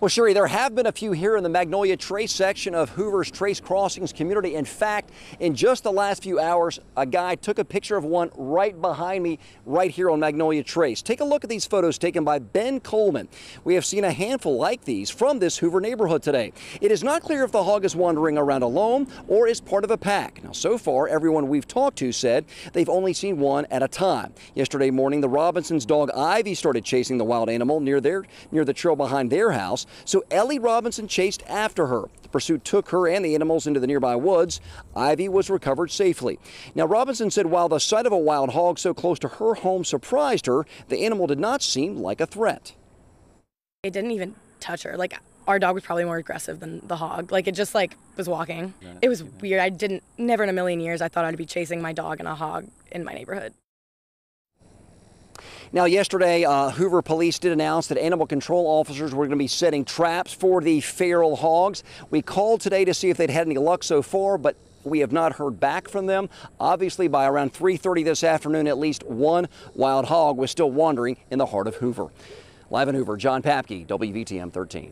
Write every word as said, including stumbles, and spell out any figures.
Well, Sherry, there have been a few here in the Magnolia Trace section of Hoover's Trace Crossings community. In fact, in just the last few hours, a guy took a picture of one right behind me right here on Magnolia Trace. Take a look at these photos taken by Ben Coleman. We have seen a handful like these from this Hoover neighborhood today. It is not clear if the hog is wandering around alone or is part of a pack. Now, so far, everyone we've talked to said they've only seen one at a time. Yesterday morning, the Robinsons' dog Ivy started chasing the wild animal near their near the trail behind their house. So Ellie Robinson chased after her. The pursuit took her and the animals into the nearby woods. Ivy was recovered safely. Now, Robinson said while the sight of a wild hog so close to her home surprised her, the animal did not seem like a threat. It didn't even touch her. Like, our dog was probably more aggressive than the hog. Like, it just like was walking. It was weird. I didn't, never in a million years I thought I'd be chasing my dog and a hog in my neighborhood. Now, yesterday, uh, Hoover police did announce that animal control officers were going to be setting traps for the feral hogs. We called today to see if they'd had any luck so far, but we have not heard back from them. Obviously, by around three thirty this afternoon, at least one wild hog was still wandering in the heart of Hoover. Live in Hoover, John Papke, W V T M thirteen.